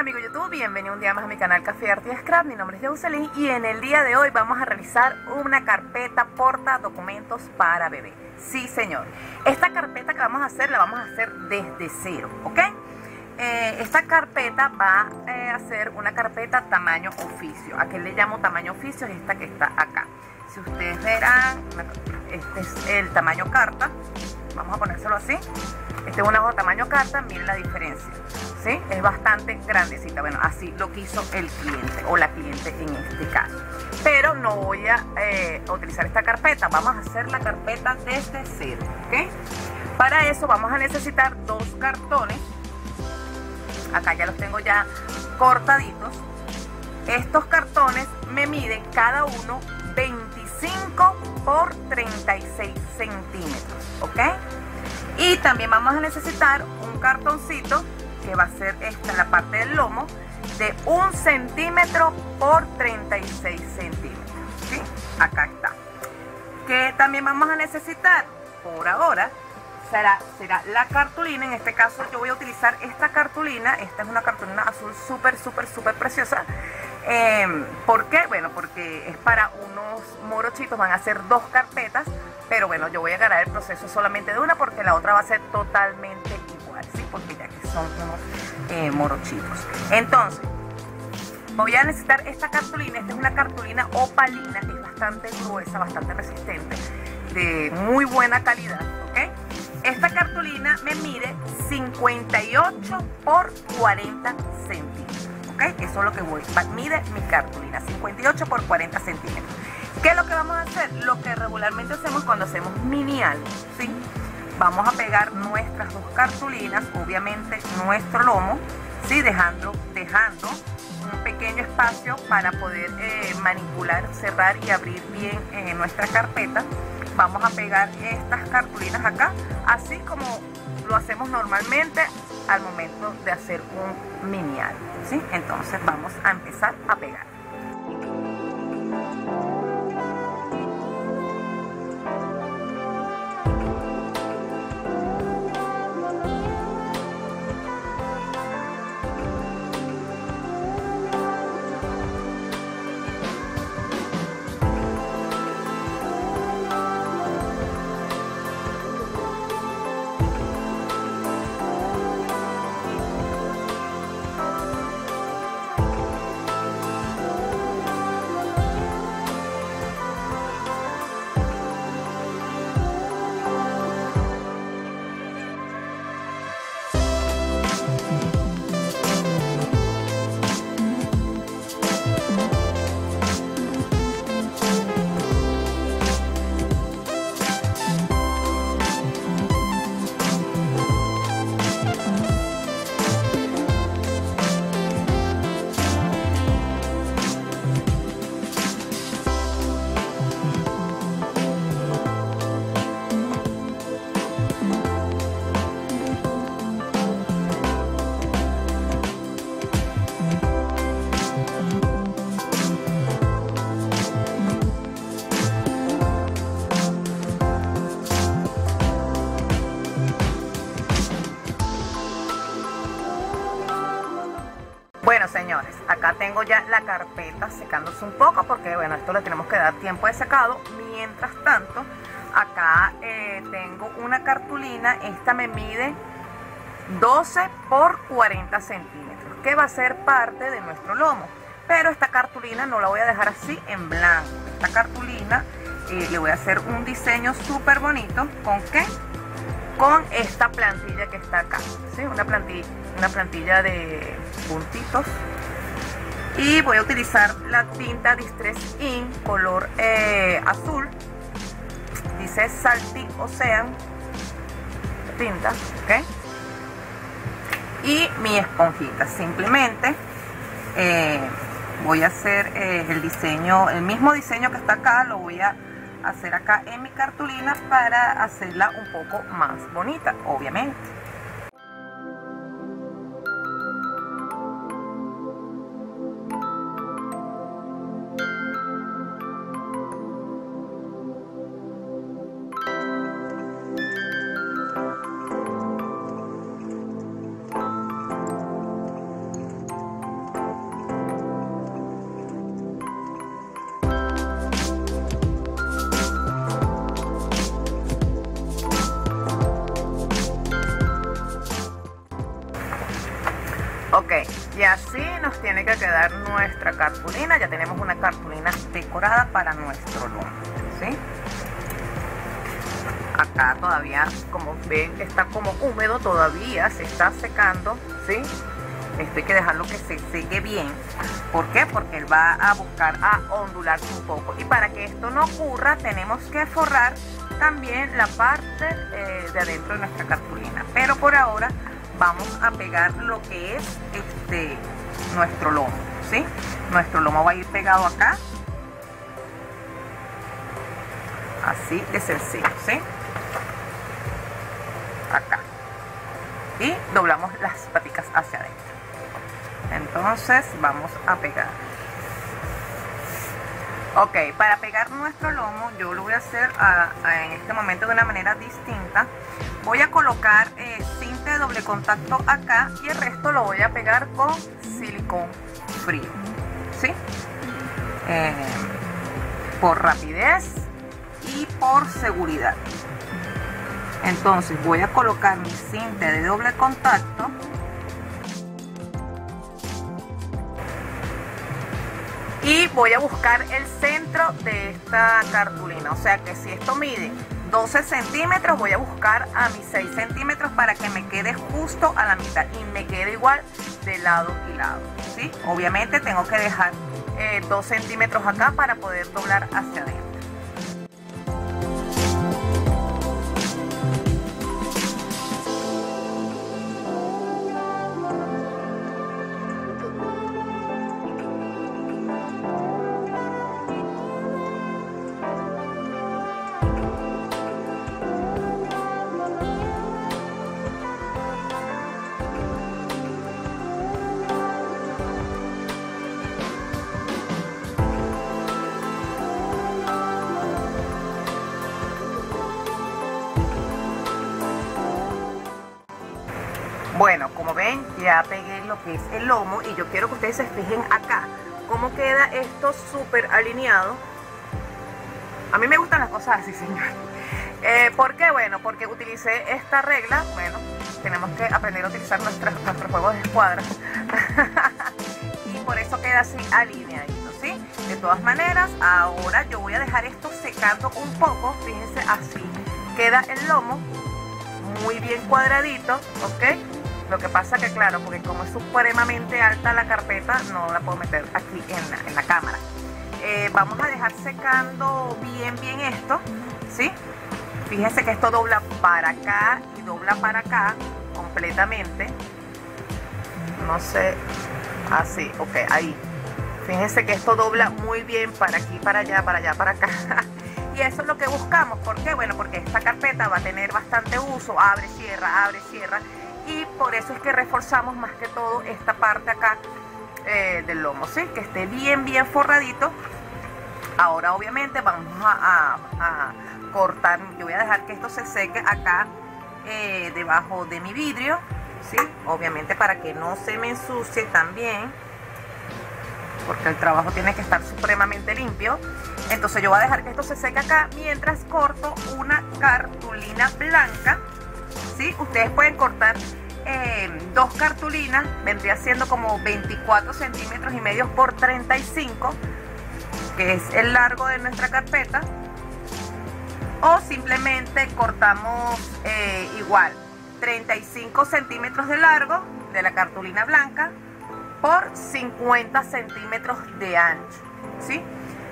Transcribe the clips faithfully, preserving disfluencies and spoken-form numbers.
amigos YouTube, bienvenido un día más a mi canal Café Arte y Scrap. Mi nombre es Youselyn y en el día de hoy vamos a realizar una carpeta porta documentos para bebé. Sí señor, esta carpeta que vamos a hacer la vamos a hacer desde cero, ¿ok? Eh, esta carpeta va eh, a ser una carpeta tamaño oficio. ¿A qué le llamo tamaño oficio? Es esta que está acá. Si ustedes verán, este es el tamaño carta, vamos a ponérselo así. Este es una hoja tamaño carta, miren la diferencia, ¿sí? Es bastante grandecita, bueno, así lo quiso el cliente o la cliente en este caso. Pero no voy a eh, utilizar esta carpeta, vamos a hacer la carpeta desde cero, ¿ok? Para eso vamos a necesitar dos cartones, acá ya los tengo ya cortaditos. Estos cartones me miden cada uno veinticinco por treinta y seis centímetros, ¿ok? Y también vamos a necesitar un cartoncito que va a ser esta, la parte del lomo, de un centímetro por treinta y seis centímetros, ¿sí? Acá está. Que también vamos a necesitar, por ahora, será, será la cartulina. En este caso yo voy a utilizar esta cartulina. Esta es una cartulina azul súper, súper, súper preciosa. Eh, ¿Por qué? Bueno, porque es para unos morochitos, van a hacer dos carpetas. Pero bueno, yo voy a agarrar el proceso solamente de una porque la otra va a ser totalmente igual, ¿sí? Porque ya que son unos eh, morochitos. Entonces, voy a necesitar esta cartulina. Esta es una cartulina opalina, es bastante gruesa, bastante resistente, de muy buena calidad, ¿ok? Esta cartulina me mide cincuenta y ocho por cuarenta centímetros, ¿ok? Eso es lo que voy, mide mi cartulina, cincuenta y ocho por cuarenta centímetros. ¿Qué es lo que vamos a hacer? Lo que regularmente hacemos cuando hacemos mini álbum, ¿sí? Vamos a pegar nuestras dos cartulinas, obviamente nuestro lomo, ¿sí? Dejando, dejando un pequeño espacio para poder eh, manipular, cerrar y abrir bien eh, nuestra carpeta. Vamos a pegar estas cartulinas acá, así como lo hacemos normalmente al momento de hacer un mini álbum, ¿sí? Entonces vamos a empezar a pegar. Bueno, señores, acá tengo ya la carpeta secándose un poco porque, bueno, esto le tenemos que dar tiempo de secado. Mientras tanto, acá eh, tengo una cartulina. Esta me mide doce por cuarenta centímetros, que va a ser parte de nuestro lomo. Pero esta cartulina no la voy a dejar así en blanco. Esta cartulina eh, le voy a hacer un diseño súper bonito. ¿Con qué? Con esta plantilla que está acá, ¿sí? Una plantilla, una plantilla de puntitos, y voy a utilizar la tinta Distress Ink color eh, azul, dice Salty Ocean tinta, ¿ok? Y mi esponjita, simplemente eh, voy a hacer eh, el diseño, el mismo diseño que está acá, lo voy a hacer acá en mi cartulina para hacerla un poco más bonita, obviamente. Y así nos tiene que quedar nuestra cartulina. Ya tenemos una cartulina decorada para nuestro loom, ¿sí? Acá todavía, como ven, está como húmedo, todavía se está secando, ¿sí? Esto hay que dejarlo que se seque bien. ¿Por qué? Porque él va a buscar a ondularse un poco. Y para que esto no ocurra, tenemos que forrar también la parte eh, de adentro de nuestra cartulina. Pero por ahora vamos a pegar lo que es este nuestro lomo, ¿sí? Nuestro lomo va a ir pegado acá. Así de sencillo, ¿sí? Acá. Y doblamos las paticas hacia adentro. Entonces vamos a pegar. Ok, para pegar nuestro lomo yo lo voy a hacer a, a, en este momento de una manera distinta. Voy a colocar eh, cinta de doble contacto acá y el resto lo voy a pegar con silicón frío, ¿sí? Eh, por rapidez y por seguridad. Entonces voy a colocar mi cinta de doble contacto. Y voy a buscar el centro de esta cartulina. O sea que si esto mide doce centímetros, voy a buscar a mis seis centímetros para que me quede justo a la mitad. Y me quede igual de lado y lado, ¿sí? Obviamente tengo que dejar eh, dos centímetros acá para poder doblar hacia adentro. Bueno, como ven, ya pegué lo que es el lomo y yo quiero que ustedes se fijen acá cómo queda esto súper alineado. A mí me gustan las cosas así, señor. Eh, ¿Por qué? Bueno, porque utilicé esta regla. Bueno, tenemos que aprender a utilizar nuestros, nuestros juegos de escuadra. Y por eso queda así alineadito, ¿sí? De todas maneras, ahora yo voy a dejar esto secando un poco. Fíjense, así queda el lomo, muy bien cuadradito, ¿ok? Lo que pasa que claro, porque como es supremamente alta la carpeta, no la puedo meter aquí en la, en la cámara. Eh, vamos a dejar secando bien, bien esto, ¿sí? Fíjense que esto dobla para acá y dobla para acá completamente. No sé, así, ok, ahí. Fíjense que esto dobla muy bien para aquí, para allá, para allá, para acá. Y eso es lo que buscamos. ¿Por qué? Bueno, porque esta carpeta va a tener bastante uso. Abre, cierra, abre, cierra. Y por eso es que reforzamos más que todo esta parte acá eh, del lomo, ¿sí? Que esté bien, bien forradito. Ahora obviamente vamos a, a, a cortar. Yo voy a dejar que esto se seque acá eh, debajo de mi vidrio, ¿sí? Obviamente para que no se me ensucie también, porque el trabajo tiene que estar supremamente limpio. Entonces yo voy a dejar que esto se seque acá mientras corto una cartulina blanca. ¿Sí? Ustedes pueden cortar eh, dos cartulinas, vendría siendo como veinticuatro centímetros y medio por treinta y cinco, que es el largo de nuestra carpeta, o simplemente cortamos eh, igual treinta y cinco centímetros de largo de la cartulina blanca por cincuenta centímetros de ancho, ¿sí?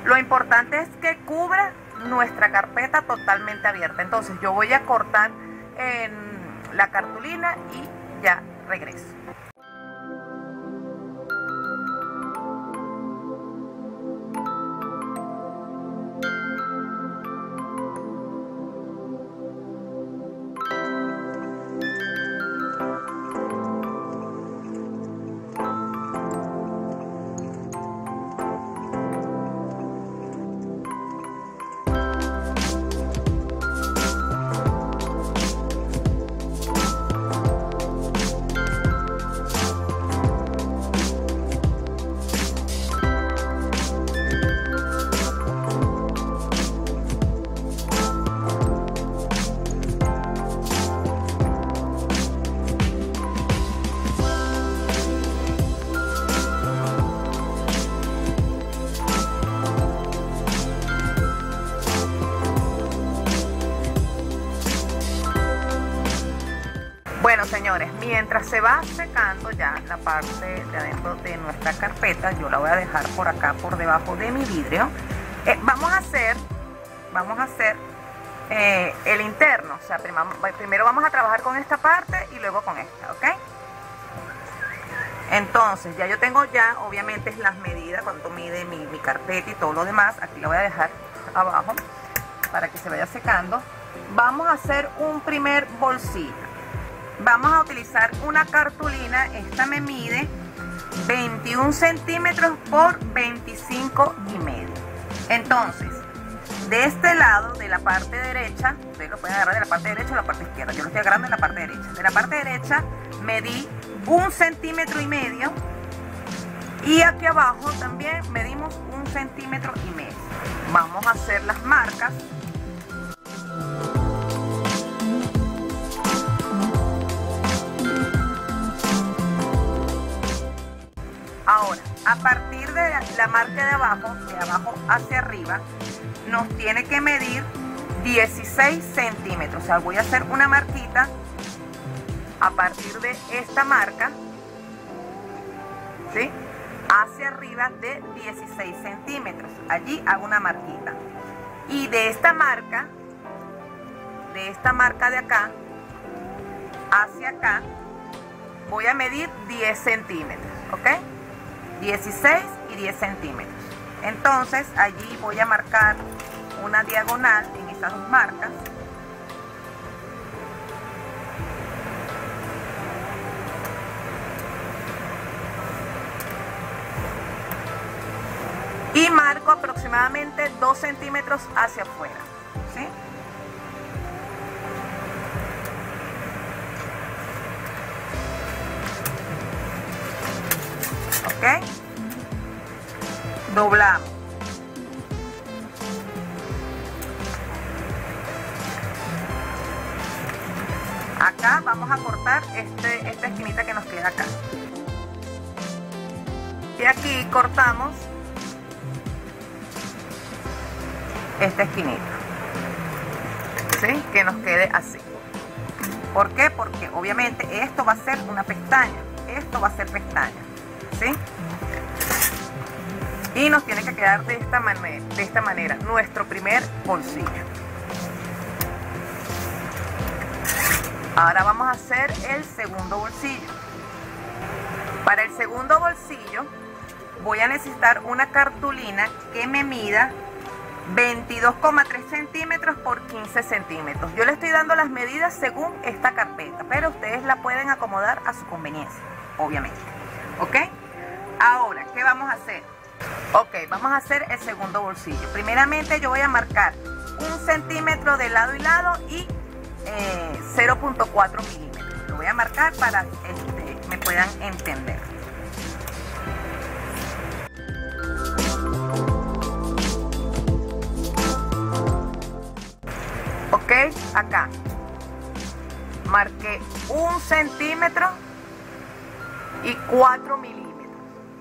Lo importante es que cubra nuestra carpeta totalmente abierta. Entonces yo voy a cortar en la cartulina y ya regreso. señores, mientras se va secando ya la parte de adentro de nuestra carpeta, yo la voy a dejar por acá, por debajo de mi vidrio. Eh, vamos a hacer, vamos a hacer eh, el interno, o sea, primero vamos a trabajar con esta parte y luego con esta, ¿ok? Entonces, ya yo tengo ya, obviamente, las medidas, cuánto mide mi, mi carpeta y todo lo demás. Aquí la voy a dejar abajo para que se vaya secando. Vamos a hacer un primer bolsillo. Vamos a utilizar una cartulina, esta me mide veintiuno centímetros por veinticinco y medio. Entonces, de este lado, de la parte derecha, ustedes lo pueden agarrar de la parte derecha o la parte izquierda, yo lo estoy agarrando de la parte derecha. De la parte derecha medí un centímetro y medio, y aquí abajo también medimos un centímetro y medio. Vamos a hacer las marcas. Ahora, a partir de la marca de abajo, de abajo hacia arriba, nos tiene que medir dieciséis centímetros. O sea, voy a hacer una marquita a partir de esta marca, ¿sí? Hacia arriba de dieciséis centímetros. Allí hago una marquita. Y de esta marca, de esta marca de acá, hacia acá, voy a medir diez centímetros, ¿ok? dieciséis y diez centímetros. Entonces, allí voy a marcar una diagonal en estas dos marcas. Y marco aproximadamente dos centímetros hacia afuera, ¿sí? Ok, doblamos. Acá vamos a cortar este, esta esquinita que nos queda acá. Y aquí cortamos esta esquinita, ¿sí? Que nos quede así. ¿Por qué? Porque obviamente esto va a ser una pestaña, esto va a ser pestaña, ¿sí? Y nos tiene que quedar de esta manera, de esta manera nuestro primer bolsillo. Ahora vamos a hacer el segundo bolsillo. Para el segundo bolsillo voy a necesitar una cartulina que me mida veintidós coma tres centímetros por quince centímetros. Yo le estoy dando las medidas según esta carpeta, pero ustedes la pueden acomodar a su conveniencia, obviamente. ¿Ok? Ahora, ¿qué vamos a hacer? Ok, vamos a hacer el segundo bolsillo. Primeramente yo voy a marcar un centímetro de lado y lado y eh, cero punto cuatro milímetros. Lo voy a marcar para que este, me puedan entender. Ok, acá marqué un centímetro y cuatro milímetros,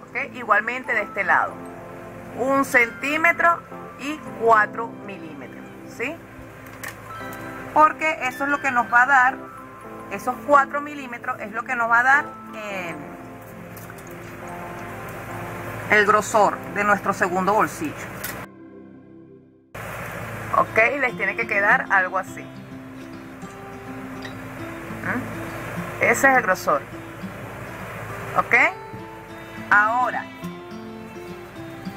¿ok? Igualmente de este lado, un centímetro y cuatro milímetros, ¿sí? Porque eso es lo que nos va a dar, esos cuatro milímetros es lo que nos va a dar eh, el grosor de nuestro segundo bolsillo. Ok, les tiene que quedar algo así. ¿Mm? Ese es el grosor. Ok, ahora,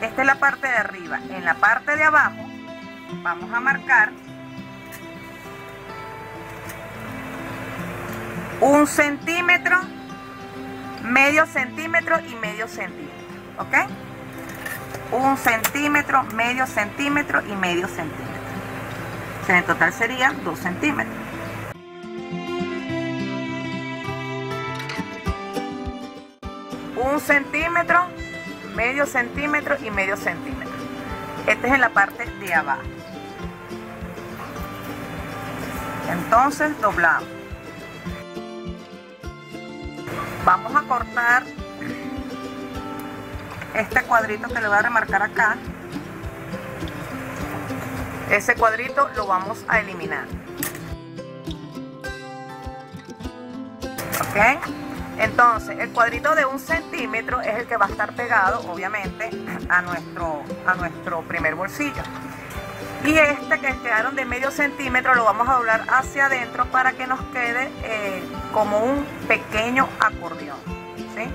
esta es la parte de arriba. En la parte de abajo vamos a marcar un centímetro, medio centímetro y medio centímetro. Ok, un centímetro, medio centímetro y medio centímetro. En total serían dos centímetros. Un centímetro, medio centímetro y medio centímetro. Este es en la parte de abajo. Entonces doblamos. Vamos a cortar este cuadrito que le voy a remarcar acá. Ese cuadrito lo vamos a eliminar. ¿Ok? Entonces, el cuadrito de un centímetro es el que va a estar pegado, obviamente, a nuestro, a nuestro primer bolsillo. Y este que quedaron de medio centímetro lo vamos a doblar hacia adentro para que nos quede eh, como un pequeño acordeón, ¿sí?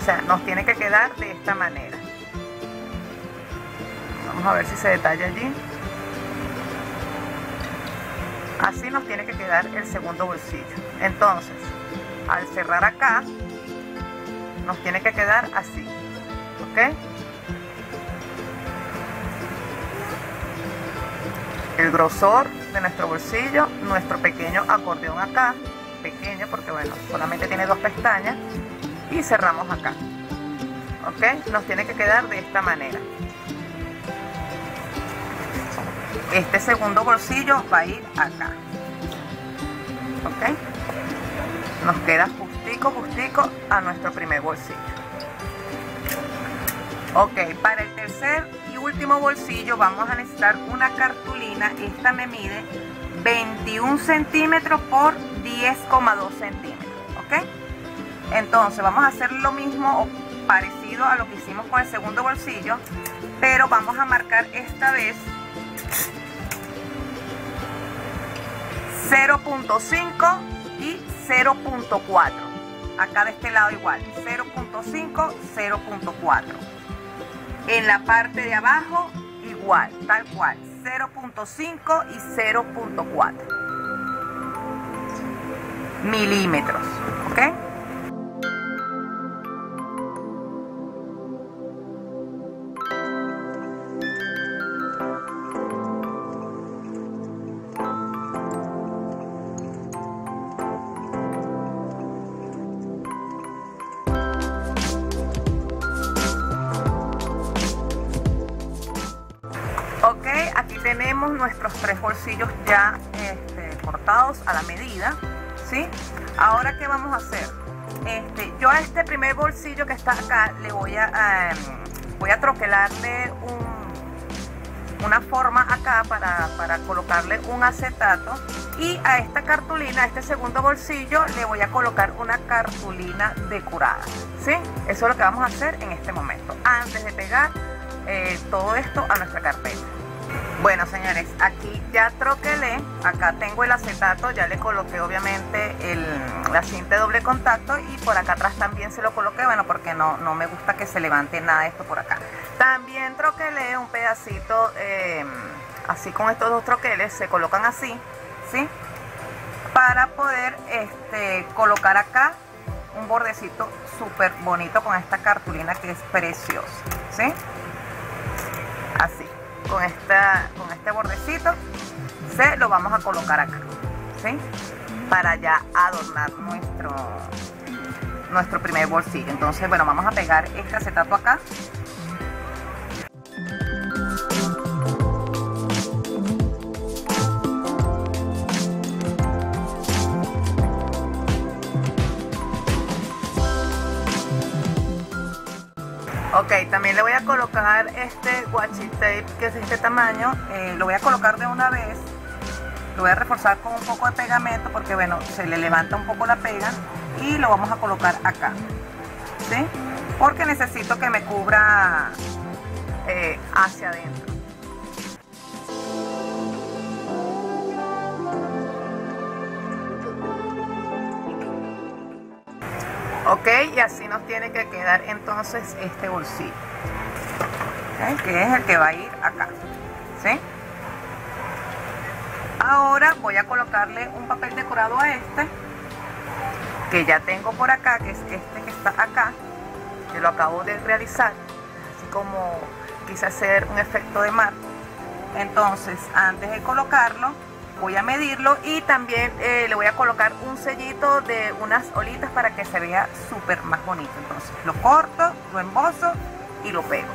O sea, nos tiene que quedar de esta manera. Vamos a ver si se detalla allí. Así nos tiene que quedar el segundo bolsillo. Entonces, al cerrar acá, nos tiene que quedar así, ¿ok? El grosor de nuestro bolsillo, nuestro pequeño acordeón acá, pequeño porque bueno, solamente tiene dos pestañas, y cerramos acá, ¿ok? Nos tiene que quedar de esta manera. Este segundo bolsillo va a ir acá, ¿ok? Nos queda justico, justico a nuestro primer bolsillo. Ok, para el tercer y último bolsillo vamos a necesitar una cartulina. Esta me mide veintiuno centímetros por diez coma dos centímetros, ¿ok? Entonces vamos a hacer lo mismo o parecido a lo que hicimos con el segundo bolsillo, pero vamos a marcar esta vez cero punto cinco y cero punto cuatro. Acá de este lado igual, cero punto cinco, cero punto cuatro. En la parte de abajo igual, tal cual, cero punto cinco y cero punto cuatro milímetros, ¿ok? Tenemos nuestros tres bolsillos ya este, cortados a la medida, ¿sí? Ahora, ¿qué vamos a hacer? Este, yo a este primer bolsillo que está acá le voy a, um, voy a troquelarle un, una forma acá para, para colocarle un acetato, y a esta cartulina, a este segundo bolsillo, le voy a colocar una cartulina decorada, ¿sí? Eso es lo que vamos a hacer en este momento, antes de pegar eh, todo esto a nuestra carpeta. Bueno, señores, aquí ya troquelé, acá tengo el acetato, ya le coloqué obviamente el, la cinta de doble contacto, y por acá atrás también se lo coloqué, bueno, porque no, no me gusta que se levante nada esto por acá. También troquelé un pedacito, eh, así con estos dos troqueles, se colocan así, ¿sí? Para poder este, colocar acá un bordecito súper bonito con esta cartulina que es preciosa, ¿sí? Así. Con, esta, con este bordecito se lo vamos a colocar acá, ¿sí? Para ya adornar nuestro, nuestro primer bolsillo. Entonces, bueno, vamos a pegar este acetato acá. Ok, también le voy a colocar este washi tape, que es de este tamaño, eh, lo voy a colocar de una vez, lo voy a reforzar con un poco de pegamento porque bueno, se le levanta un poco la pega, y lo vamos a colocar acá, ¿sí? Porque necesito que me cubra eh, hacia adentro. Ok, y así nos tiene que quedar entonces este bolsillo, ¿okay? Que es el que va a ir acá, ¿sí? Ahora voy a colocarle un papel decorado a este, que ya tengo por acá, que es este que está acá, que lo acabo de realizar, así como quise hacer un efecto de mar. Entonces, antes de colocarlo, voy a medirlo, y también eh, le voy a colocar un sellito de unas olitas para que se vea súper más bonito. Entonces lo corto, lo embozo y lo pego.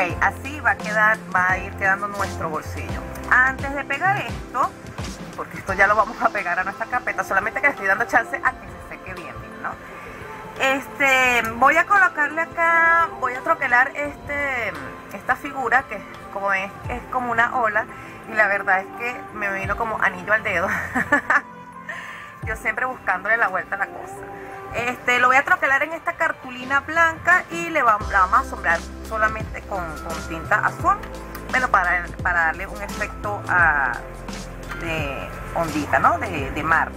Ok, así va a quedar, va a ir quedando nuestro bolsillo. Antes de pegar esto, porque esto ya lo vamos a pegar a nuestra carpeta, solamente que le estoy dando chance a que se seque bien, ¿no? Este, voy a colocarle acá, voy a troquelar este, esta figura que como es, es como una ola, y la verdad es que me vino como anillo al dedo. Yo siempre buscándole la vuelta a la cosa. Este, lo voy a troquelar en esta cartulina blanca y le vamos, la vamos a asombrar solamente con, con tinta azul, pero para, para darle un efecto a, de ondita, ¿no? De, de mar.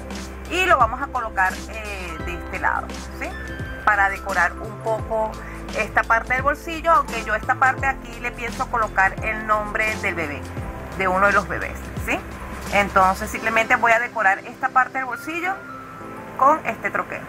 Y lo vamos a colocar eh, de este lado, ¿sí? Para decorar un poco esta parte del bolsillo, aunque yo esta parte aquí le pienso colocar el nombre del bebé, de uno de los bebés, ¿sí? Entonces simplemente voy a decorar esta parte del bolsillo con este troquel.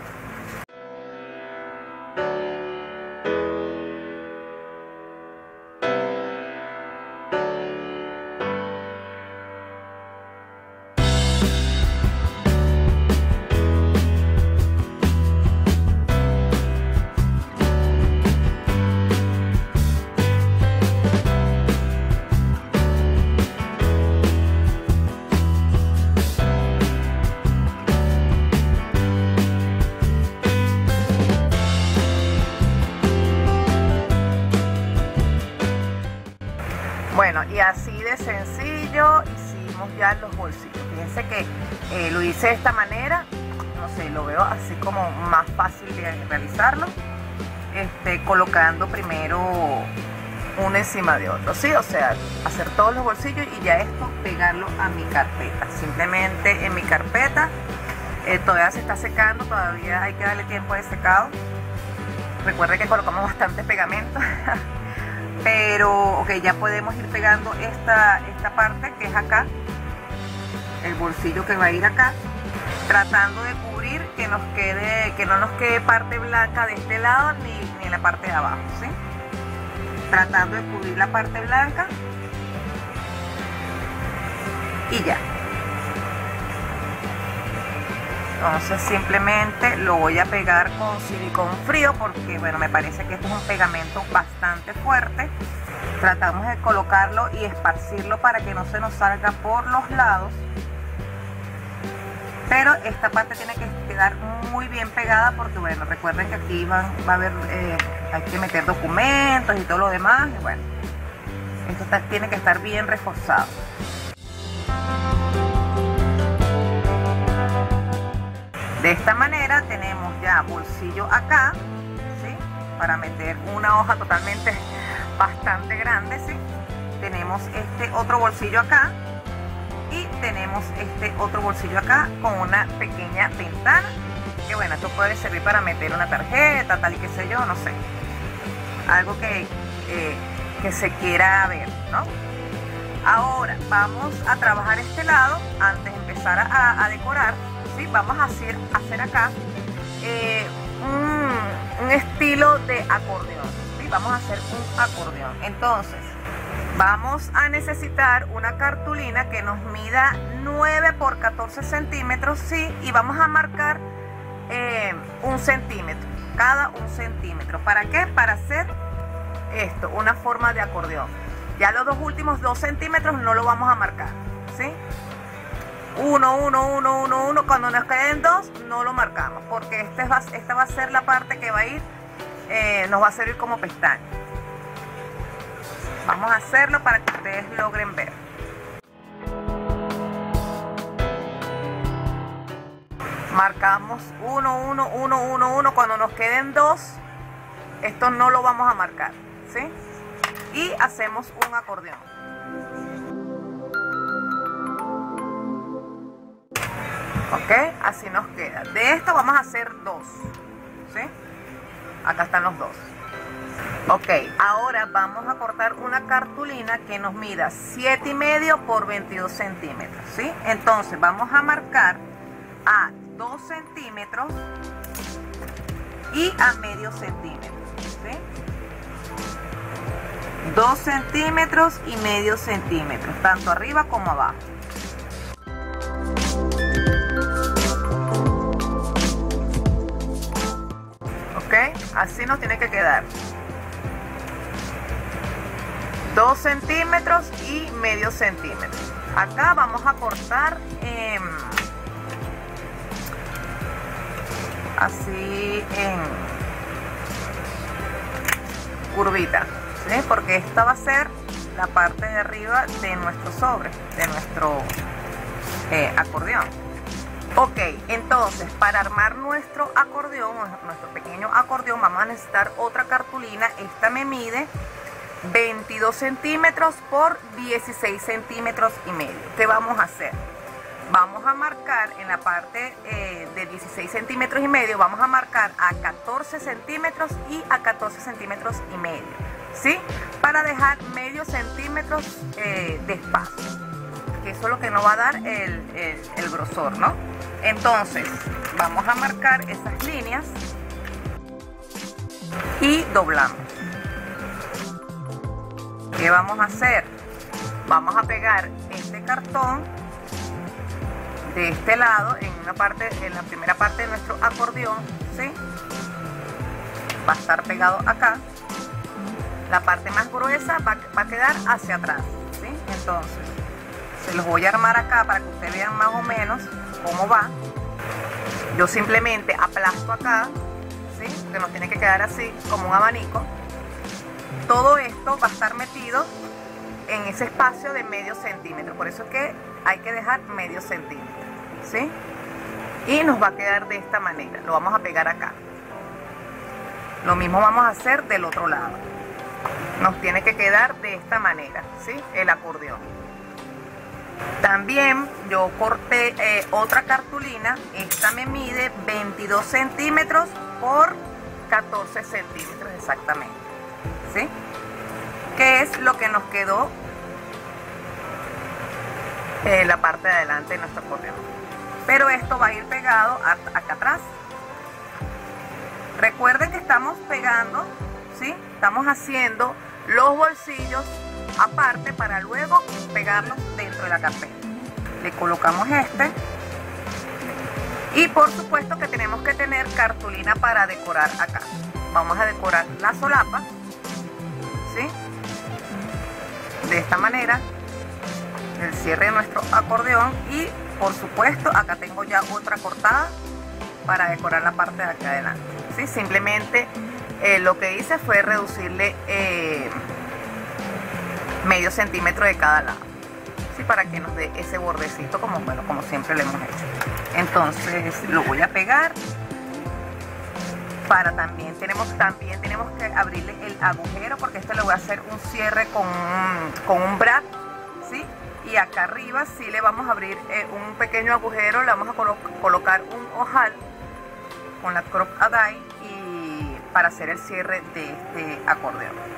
Bueno, y así de sencillo hicimos ya los bolsillos. Fíjense que eh, lo hice de esta manera, no sé, lo veo así como más fácil de realizarlo, este, colocando primero uno encima de otro, ¿sí? O sea, hacer todos los bolsillos y ya esto pegarlo a mi carpeta. Simplemente en mi carpeta, eh, todavía se está secando, todavía hay que darle tiempo de secado. Recuerden que colocamos bastante pegamento. Pero, ok, ya podemos ir pegando esta, esta parte que es acá, el bolsillo que va a ir acá, tratando de cubrir que nos quede, que no nos quede parte blanca de este lado ni, ni en la parte de abajo, ¿sí? Tratando de cubrir la parte blanca y ya. Entonces simplemente lo voy a pegar con silicón frío porque, bueno, me parece que esto es un pegamento bastante fuerte. Tratamos de colocarlo y esparcirlo para que no se nos salga por los lados. Pero esta parte tiene que quedar muy bien pegada porque, bueno, recuerden que aquí van, va a haber, eh, hay que meter documentos y todo lo demás. Y bueno, esto está, tiene que estar bien reforzado. De esta manera tenemos ya bolsillo acá, ¿sí? Para meter una hoja totalmente bastante grande, ¿sí? Tenemos este otro bolsillo acá y tenemos este otro bolsillo acá con una pequeña ventana. Que bueno, esto puede servir para meter una tarjeta, tal y qué sé yo, no sé. Algo que, eh, que se quiera ver, ¿no? Ahora vamos a trabajar este lado antes de empezar a, a decorar. Sí, vamos a hacer, hacer acá eh, un, un estilo de acordeón, ¿sí? Vamos a hacer un acordeón. Entonces vamos a necesitar una cartulina que nos mida nueve por catorce centímetros, ¿sí? Y vamos a marcar eh, un centímetro, cada un centímetro. ¿Para qué? Para hacer esto, una forma de acordeón. Ya los dos últimos dos centímetros no lo vamos a marcar, ¿sí? Uno, uno, uno, uno, uno. Cuando nos queden dos, no lo marcamos porque este va, esta va a ser la parte que va a ir, eh, nos va a servir como pestaña. Vamos a hacerlo para que ustedes logren ver. Marcamos uno, uno, uno, uno, uno. Cuando nos queden dos, esto no lo vamos a marcar, ¿sí? Y hacemos un acordeón. Ok, así nos queda. De esto vamos a hacer dos, ¿sí? Acá están los dos. Ok, ahora vamos a cortar una cartulina que nos mida siete y medio por veintidós centímetros, ¿sí? Entonces vamos a marcar a dos centímetros y a medio centímetro, ¿sí? dos centímetros y medio centímetro, tanto arriba como abajo. Así nos tiene que quedar. dos centímetros y medio centímetro. Acá vamos a cortar eh, así en curvita, ¿sí? Porque esta va a ser la parte de arriba de nuestro sobre, de nuestro eh, acordeón. Ok, entonces para armar nuestro acordeón, nuestro pequeño acordeón, vamos a necesitar otra cartulina. Esta me mide veintidós centímetros por dieciséis centímetros y medio. ¿Qué vamos a hacer? Vamos a marcar en la parte eh, de dieciséis centímetros y medio, vamos a marcar a catorce centímetros y a catorce centímetros y medio, ¿sí? Para dejar medio centímetros eh, de espacio, que eso es lo que nos va a dar el, el, el grosor, ¿no? Entonces vamos a marcar esas líneas y doblamos. ¿Qué vamos a hacer? Vamos a pegar este cartón de este lado en una parte, en la primera parte de nuestro acordeón, ¿sí? Va a estar pegado acá. La parte más gruesa va, va a quedar hacia atrás, ¿sí? Entonces se los voy a armar acá para que ustedes vean más o menos cómo va. Yo simplemente aplasto acá, ¿sí? Que nos tiene que quedar así como un abanico. Todo esto va a estar metido en ese espacio de medio centímetro, por eso es que hay que dejar medio centímetro, ¿sí? Y nos va a quedar de esta manera. Lo vamos a pegar acá. Lo mismo vamos a hacer del otro lado. Nos tiene que quedar de esta manera, ¿sí? El acordeón. También yo corté eh, otra cartulina. Esta me mide veintidós centímetros por catorce centímetros exactamente, ¿sí? Que es lo que nos quedó eh, la parte de adelante de nuestro acordeón. Pero esto va a ir pegado a, acá atrás. Recuerden que estamos pegando, ¿sí? Estamos haciendo los bolsillos aparte para luego pegarlos dentro de la carpeta. Le colocamos este. Y por supuesto que tenemos que tener cartulina para decorar acá. Vamos a decorar la solapa, ¿sí? De esta manera, el cierre de nuestro acordeón. Y por supuesto acá tengo ya otra cortada para decorar la parte de acá adelante, ¿sí? Simplemente eh, lo que hice fue reducirle eh, medio centímetro de cada lado, ¿sí? Para que nos dé ese bordecito como, bueno, como siempre lo hemos hecho. Entonces lo voy a pegar. Para también tenemos, también tenemos que abrirle el agujero, porque este le voy a hacer un cierre con un, con un brat, ¿sí? Y acá arriba sí le vamos a abrir eh, un pequeño agujero. Le vamos a colo colocar un ojal con la crop adai y para hacer el cierre de este acordeón.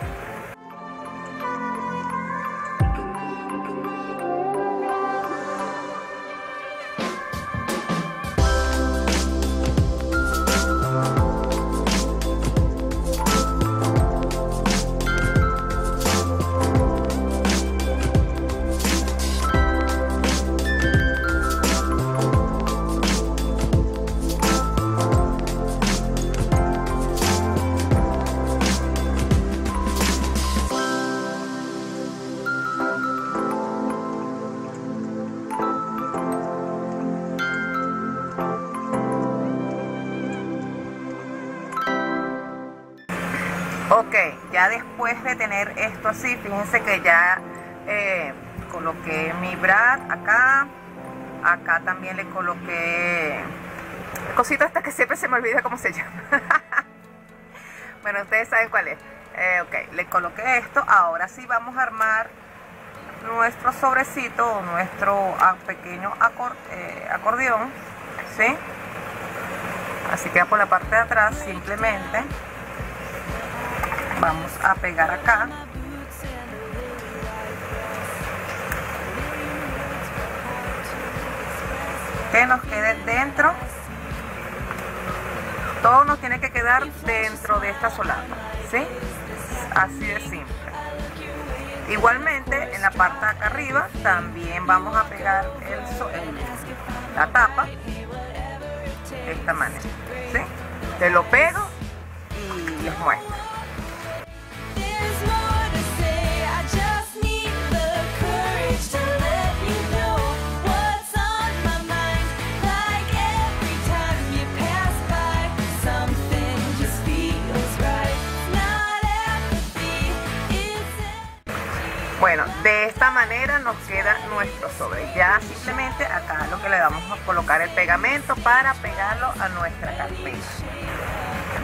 Ok, ya después de tener esto así, fíjense que ya eh, coloqué mi brat acá, acá también le coloqué cositas hasta que siempre se me olvida cómo se llama. Bueno, ustedes saben cuál es. Eh, ok, le coloqué esto. Ahora sí vamos a armar nuestro sobrecito o nuestro pequeño acor eh, acordeón, ¿sí? Así queda por la parte de atrás, simplemente. Vamos a pegar acá. Que nos quede dentro. Todo nos tiene que quedar dentro de esta solapa, ¿sí? Así de simple. Igualmente en la parte de acá arriba también vamos a pegar el so el, la tapa. De esta manera, ¿sí? Te lo pego y les muestro. There's more to say, I just Bueno, de esta manera nos queda nuestro sobre. Ya simplemente acá lo que le vamos a colocar el pegamento para pegarlo a nuestra carpeta.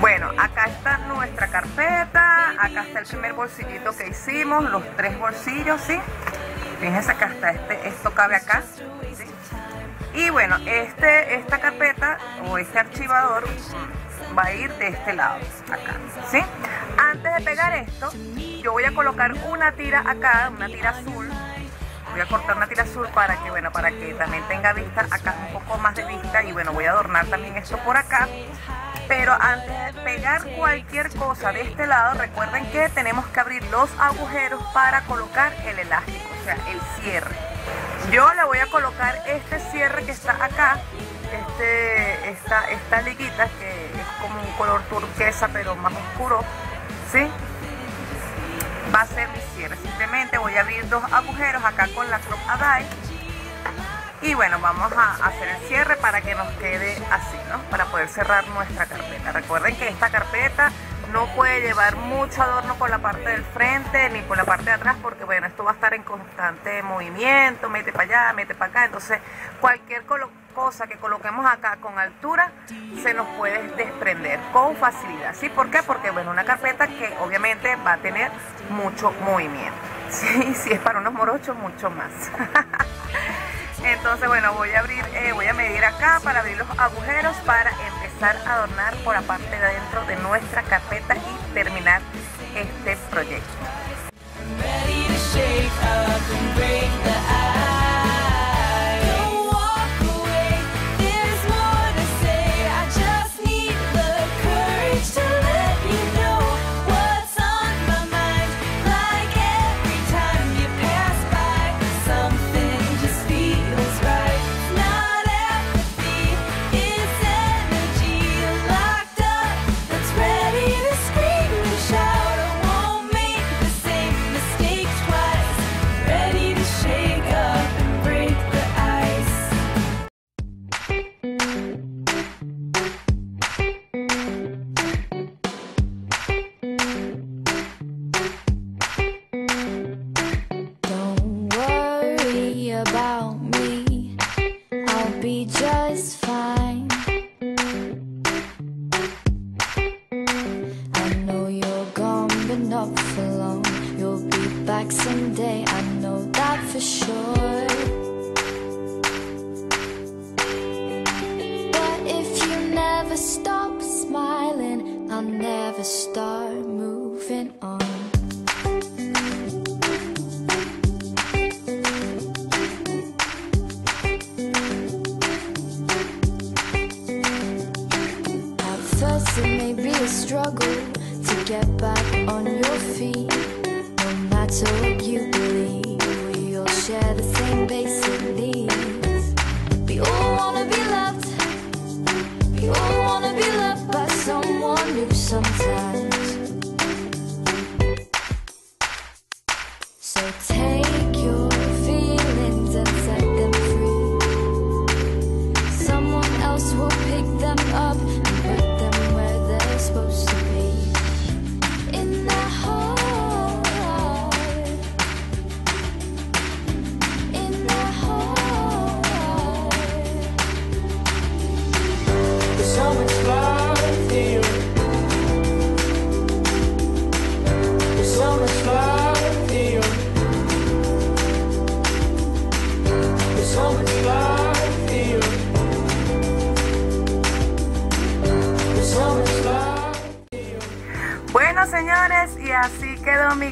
Bueno, acá está nuestra carpeta, acá está el primer bolsillito que hicimos, los tres bolsillos, ¿sí? Fíjense que hasta este, esto cabe acá, ¿sí? Y bueno, este, esta carpeta o este archivador va a ir de este lado, acá, ¿sí? Antes de pegar esto, yo voy a colocar una tira acá, una tira azul. Voy a cortar una tira azul para que, bueno, para que también tenga vista acá, un poco más de vista. Y bueno, voy a adornar también esto por acá. Pero antes de pegar cualquier cosa de este lado, recuerden que tenemos que abrir los agujeros para colocar el elástico, o sea, el cierre. Yo le voy a colocar este cierre que está acá, este, esta, esta liguita que es como un color turquesa pero más oscuro, ¿sí? Va a ser mi cierre. Simplemente voy a abrir dos agujeros acá con la crop a y bueno, vamos a hacer el cierre para que nos quede así, ¿no? Para poder cerrar nuestra carpeta. Recuerden que esta carpeta no puede llevar mucho adorno por la parte del frente ni por la parte de atrás, porque bueno, esto va a estar en constante movimiento, mete para allá, mete para acá. Entonces cualquier cosa que coloquemos acá con altura se nos puede desprender con facilidad, ¿sí? ¿Por qué? Porque bueno, una carpeta que obviamente va a tener mucho movimiento, ¿sí? Si es para unos morochos, mucho más. Entonces bueno, voy a abrir, eh, voy a medir acá para abrir los agujeros para empezar a adornar por la parte de adentro de nuestra carpeta y terminar este proyecto.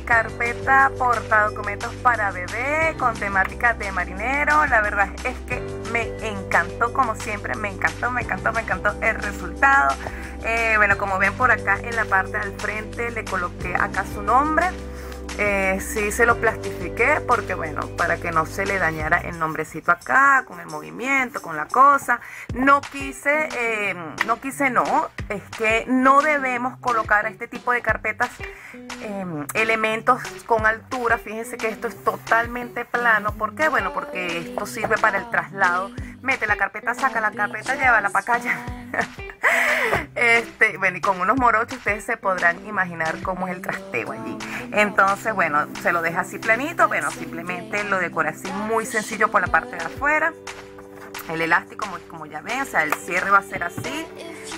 Carpeta portadocumentos para bebé con temática de marinero. La verdad es que me encantó, como siempre, me encantó, me encantó, me encantó el resultado. Eh, bueno, como ven por acá en la parte del frente le coloqué acá su nombre. Eh, sí se lo plastifiqué porque bueno, para que no se le dañara el nombrecito acá con el movimiento, con la cosa. No quise, eh, no quise no, es que no debemos colocar a este tipo de carpetas eh, elementos con altura. Fíjense que esto es totalmente plano. ¿Por qué? Bueno, porque esto sirve para el traslado. Mete la carpeta, saca la carpeta, llévala para acá ya. Este, ustedes, bueno, y con unos morochos ustedes se podrán imaginar cómo es el trasteo allí. Entonces, bueno, se lo deja así planito, bueno, simplemente lo decora así muy sencillo por la parte de afuera. El elástico, como, como ya ven, o sea, el cierre va a ser así,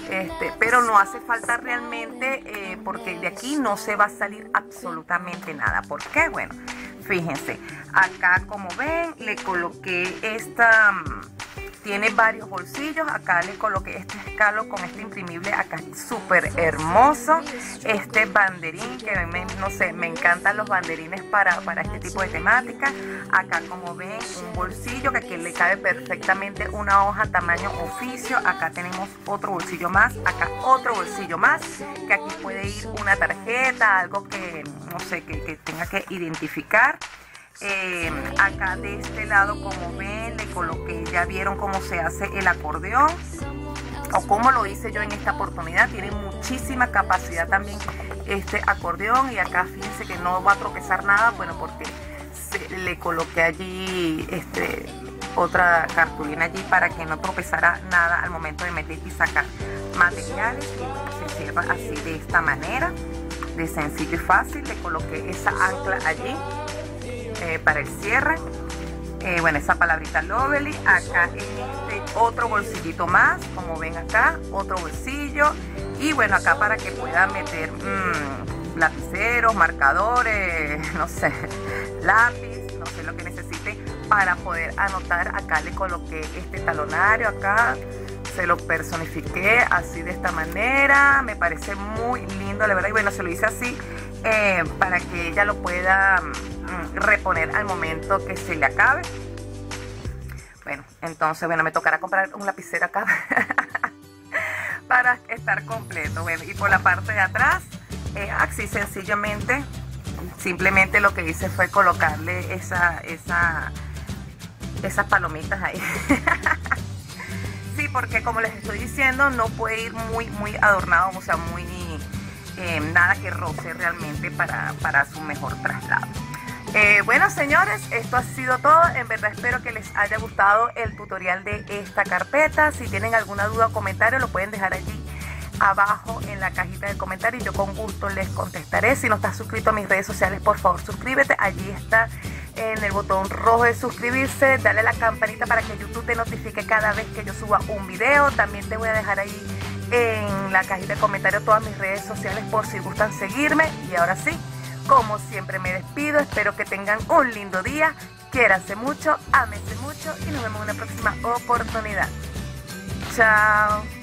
este, pero no hace falta realmente, eh, porque de aquí no se va a salir absolutamente nada. ¿Por qué? Bueno, fíjense, acá como ven, le coloqué esta, tiene varios bolsillos, acá le coloqué este escalo con este imprimible, acá súper hermoso, este banderín, que me, no sé, me encantan los banderines para, para este tipo de temática. Acá como ven, un bolsillo que aquí le cabe perfectamente una hoja tamaño oficio, acá tenemos otro bolsillo más, acá otro bolsillo más, que aquí puede ir una tarjeta, algo que, no sé, que, que tenga que identificar. Eh, acá de este lado, como ven, le coloqué, ya vieron cómo se hace el acordeón o cómo lo hice yo en esta oportunidad. Tiene muchísima capacidad también este acordeón, y acá fíjense que no va a tropezar nada, bueno, porque se, le coloqué allí este otra cartulina allí para que no tropezara nada al momento de meter y sacar materiales. Y se cierra así de esta manera, de sencillo y fácil. Le coloqué esa ancla allí Eh, para el cierre, eh, bueno, esa palabrita lovely. Acá en este otro bolsillito más, como ven acá, otro bolsillo, y bueno, acá para que puedan meter mmm, lapiceros, marcadores, no sé, lápiz, no sé lo que necesiten para poder anotar. Acá le coloqué este talonario, acá se lo personifiqué así de esta manera, me parece muy lindo, la verdad. Y bueno, se lo hice así eh, para que ella lo pueda reponer al momento que se le acabe. Bueno, entonces, bueno, me tocará comprar un lapicero acá para estar completo. Bueno, y por la parte de atrás, eh, así sencillamente, simplemente lo que hice fue colocarle esa, esa, esas palomitas ahí. Sí, porque como les estoy diciendo, no puede ir muy, muy adornado, o sea, muy eh, nada que roce realmente para, para su mejor traslado. Eh, bueno, señores, esto ha sido todo. En verdad espero que les haya gustado el tutorial de esta carpeta. Si tienen alguna duda o comentario, lo pueden dejar allí abajo en la cajita de comentarios y yo con gusto les contestaré. Si no estás suscrito a mis redes sociales, por favor suscríbete. Allí está en el botón rojo de suscribirse, dale a la campanita para que YouTube te notifique cada vez que yo suba un video. También te voy a dejar ahí en la cajita de comentarios todas mis redes sociales por si gustan seguirme. Y ahora sí, como siempre me despido, espero que tengan un lindo día, quiéranse mucho, ámense mucho y nos vemos en una próxima oportunidad. Chao.